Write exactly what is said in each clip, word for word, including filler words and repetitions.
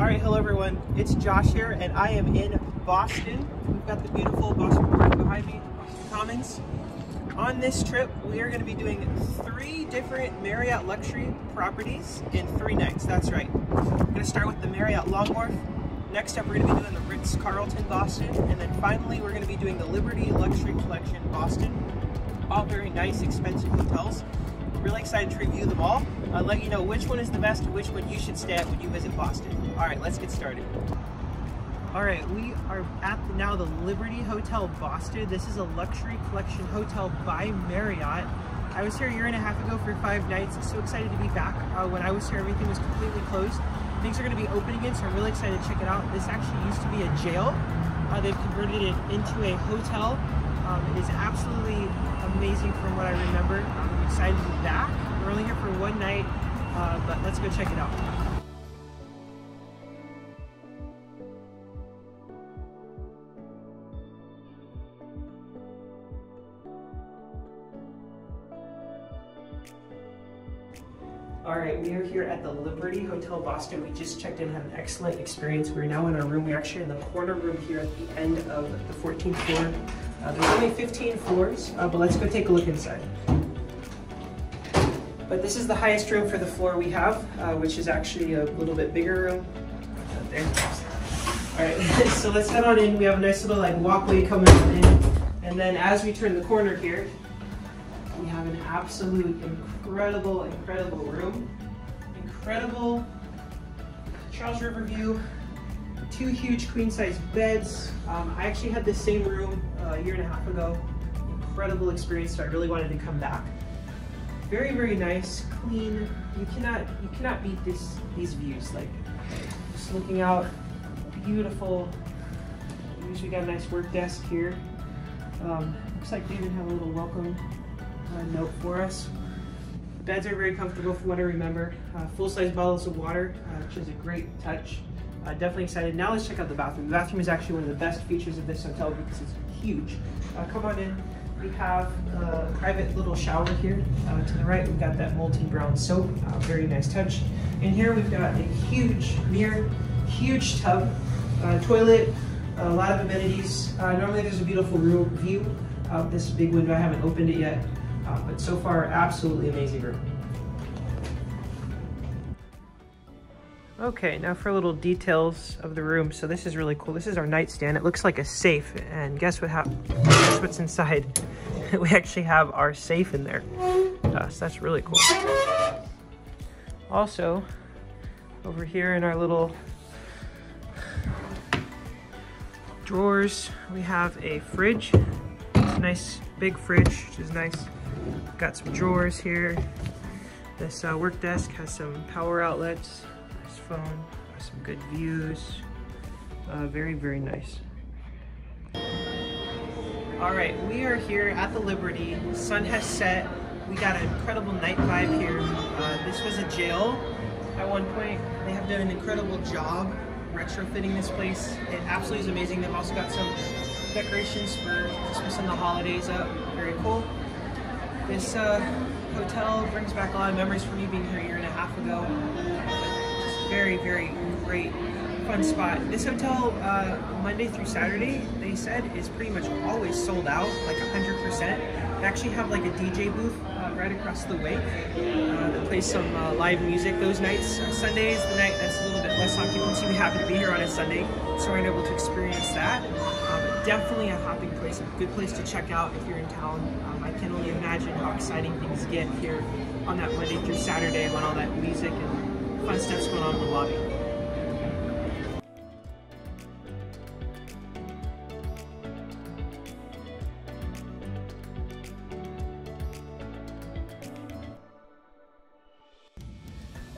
Alright, hello everyone, it's Josh here and I am in Boston. We've got the beautiful Boston Park behind me, Boston Commons. On this trip, we are going to be doing three different Marriott luxury properties in three nights, that's right. We're going to start with the Marriott Long Wharf, next up we're going to be doing the Ritz-Carlton Boston, and then finally we're going to be doing the Liberty Luxury Collection Boston. All very nice, expensive hotels. Really excited to review them all. I'll let you know which one is the best and which one you should stay at when you visit Boston. All right, let's get started. All right, we are at the, now the Liberty Hotel Boston. This is a luxury collection hotel by Marriott. I was here a year and a half ago for five nights. So excited to be back. Uh, when I was here, everything was completely closed. Things are gonna be open again, so I'm really excited to check it out. This actually used to be a jail. Uh, they've converted it into a hotel. Um, it is absolutely amazing from what I remember. I'm excited to be back. We're only here for one night, uh, but let's go check it out. All right, we are here at the Liberty Hotel Boston. We just checked in, had an excellent experience. We're now in our room. We're actually in the corner room here at the end of the fourteenth floor. Uh, there's only fifteen floors, uh, but let's go take a look inside. But this is the highest room for the floor we have, uh, which is actually a little bit bigger room. There. All right, so let's head on in. We have a nice little like walkway coming in. And then as we turn the corner here, we have an absolute incredible, incredible room. Incredible Charles River view. Two huge queen-size beds. Um, I actually had this same room uh, a year and a half ago. Incredible experience, so I really wanted to come back. Very, very nice, clean. You cannot, you cannot beat this, these views. Like, just looking out, beautiful. Usually got a nice work desk here. Um, looks like they even have a little welcome uh, note for us. Beds are very comfortable from what I remember. Uh, full-size bottles of water, uh, which is a great touch. Uh, definitely excited. Now let's check out the bathroom. The bathroom is actually one of the best features of this hotel because it's huge. Uh, come on in. We have a private little shower here. Uh, to the right, we've got that molten brown soap. Uh, very nice touch. And here we've got a huge mirror, huge tub, uh, toilet, a lot of amenities. Uh, normally there's a beautiful rear view of this big window. I haven't opened it yet, uh, but so far, absolutely amazing room. Okay, now for little details of the room. So this is really cool. This is our nightstand. It looks like a safe, and guess what happened? Guess what's inside? We actually have our safe in there. Uh, so that's really cool. Also, over here in our little drawers, we have a fridge. It's a nice big fridge, which is nice. Got some drawers here. This uh, work desk has some power outlets. Phone, some good views, uh, very, very nice. All right, we are here at the Liberty. The sun has set. We got an incredible night vibe here. Uh, this was a jail at one point. They have done an incredible job retrofitting this place. It absolutely is amazing. They've also got some decorations for Christmas and the holidays up. Very cool. This uh, hotel brings back a lot of memories for me being here a year and a half ago. Very, very great, fun spot. This hotel, uh, Monday through Saturday, they said, is pretty much always sold out, like one hundred percent. They actually have like a D J booth uh, right across the way. Uh, they play some uh, live music those nights. Uh, Sunday is the night that's a little bit less occupancy. We happen to be here on a Sunday, so we're able to experience that. Um, definitely a hopping place, a good place to check out if you're in town. Um, I can only imagine how exciting things get here on that Monday through Saturday when all that music and fun stuff's going on in the lobby.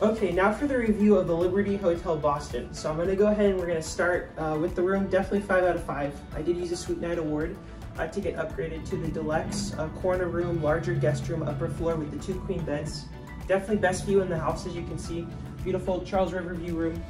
Okay, now for the review of the Liberty Hotel Boston. So I'm going to go ahead and we're going to start uh, with the room. Definitely five out of five. I did use a Sweet Night Award uh, to get upgraded to the deluxe uh, corner room, larger guest room, upper floor with the two queen beds. Definitely best view in the house, as you can see. Beautiful Charles River view room,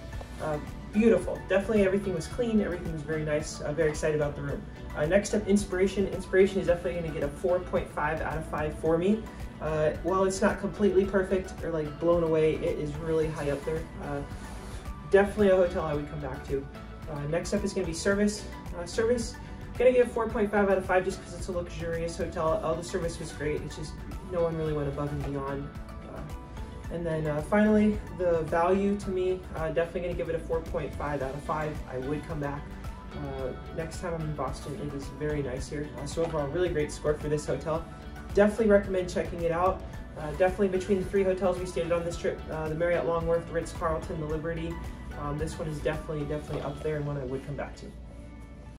uh, beautiful. Definitely everything was clean, everything was very nice. I'm very excited about the room. Uh, next up, Inspiration. Inspiration is definitely gonna get a four point five out of five for me. Uh, while it's not completely perfect or like blown away, it is really high up there. Uh, definitely a hotel I would come back to. Uh, next up is going to be service. Uh, service, I'm going to give four point five out of five just because it's a luxurious hotel. All the service was great. It's just no one really went above and beyond. Uh, and then uh, finally, the value to me, uh, definitely going to give it a four point five out of five. I would come back. Uh, next time I'm in Boston, it is very nice here. Uh, so overall, really great score for this hotel. Definitely recommend checking it out. Uh, definitely between the three hotels we stayed at on this trip, uh, the Marriott Long Wharf, the Ritz-Carlton, the Liberty, um, this one is definitely, definitely up there and one I would come back to.